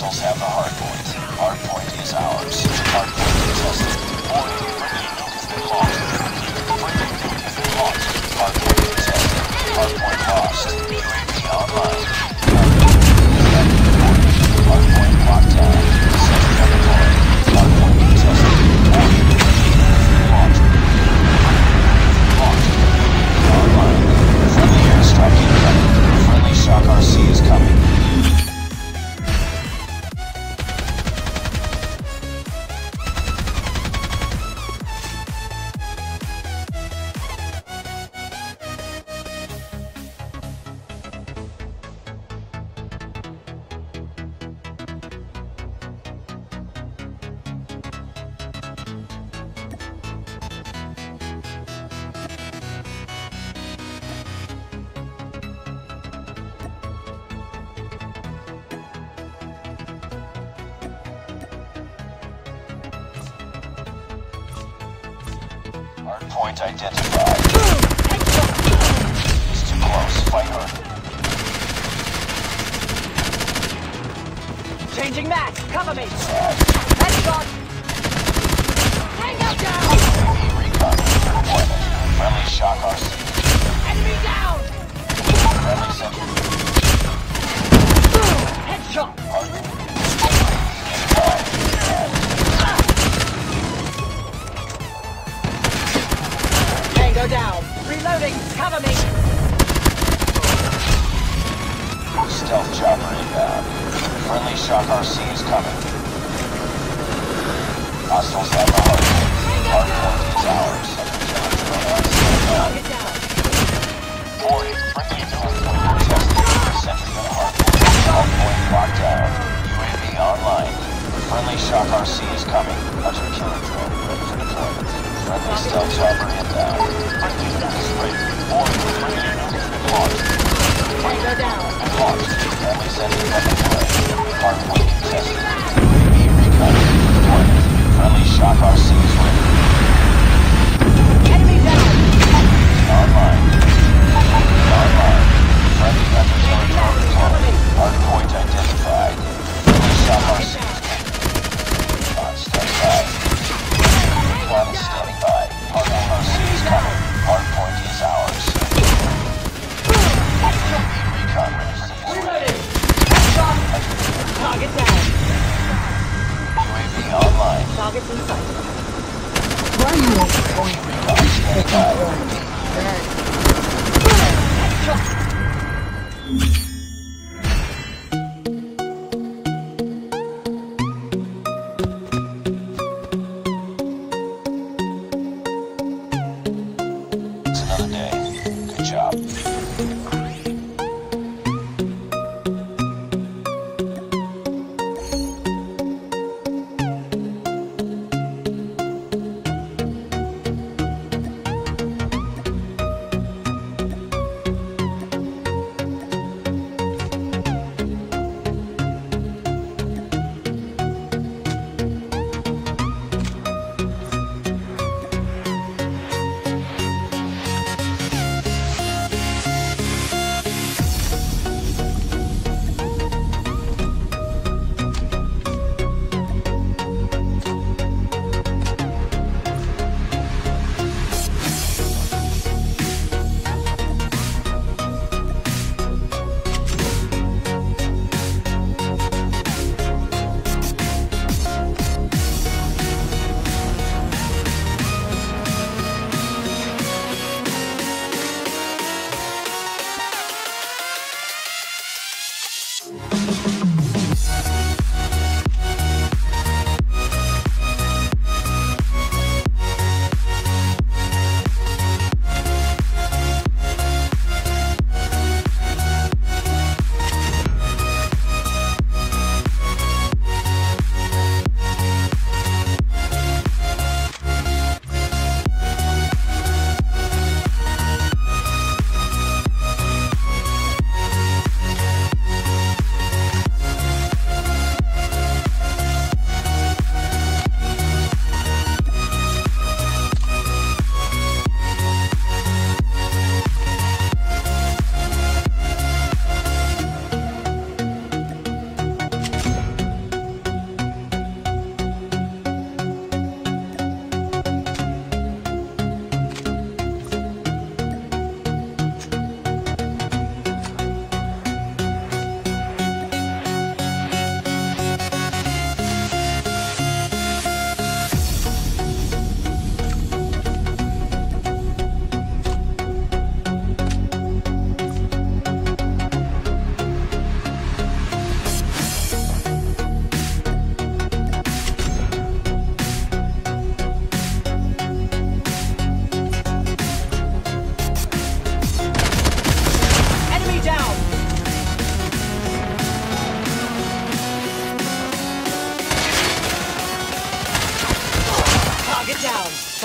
Hostiles have the hardpoint. Hardpoint is ours. Hardpoint is hostile. Warning, friendly nuke has been launched. Repeat, friendly nuke has been launched. Hardpoint contested. Hardpoint lost. UAV online. Hardpoint locked down. Second deployed. Hardpoint contested. Warning, friendly nuke has been launched. Launched. UAV online. Friendly airstrike incoming. Friendly shock RC is coming. Hardpoint identified. He's too close. Fight her. Changing max. Cover me. Heading on. Hang out down. UAV recon. Deployment. Friendly shock RC. Enemy down. Friendly sentry. Headshot. Hardpoint. Go down. Reloading. Cover me. Stealth chopper inbound. Friendly shock RC is coming. Hostiles have the hardpoint. Hardpoint is ours. Warning. Friendly nuke contested. Sentry on hardpoint. Hardpoint locked down. UAV online. Friendly shock RC is coming. Hunter killer drone ready for deployment. Friendly stealth chopper inbound. Friendly nuke is ready. Warning, friendly nuke has been launched. Tango down. Launched. Friendly sentry on the play. Hardpoint contested. UAV recon. Deployment. Friendly shock RC is ready. Enemy down.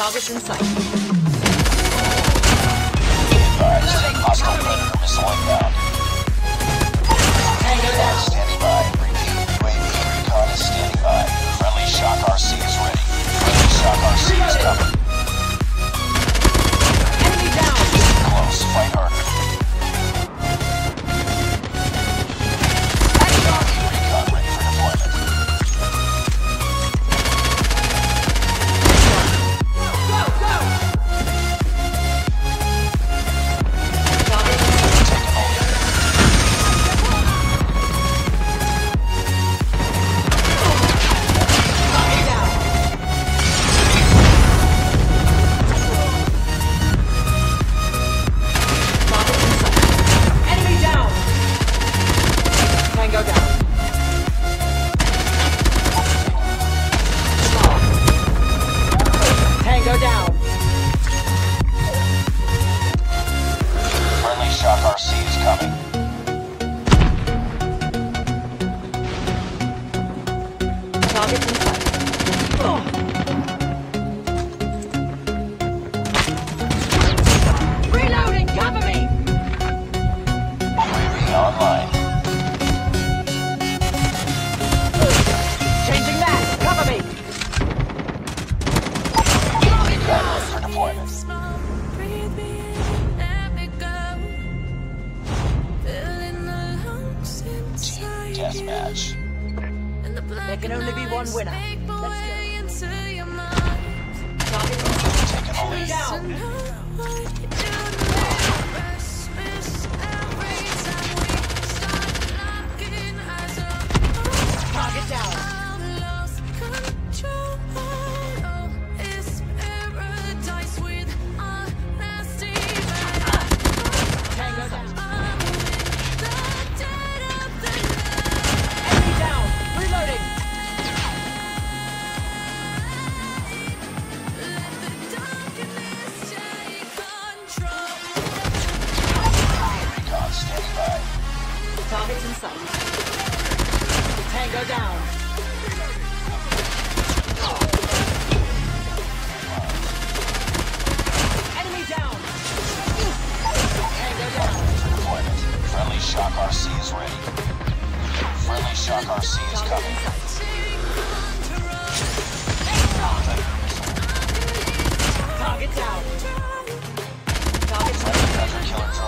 Targets in sight. Advised, hostile predator missile inbound. Recon standing by. Repeat, UAV recon is standing by. Friendly Shock RC is ready. Friendly Shock RC is covered. Enemy down. Close, fight harder. Match. There can only be one winner. Let's go. Taking the lead. Target down. Target down. Target down. Target down.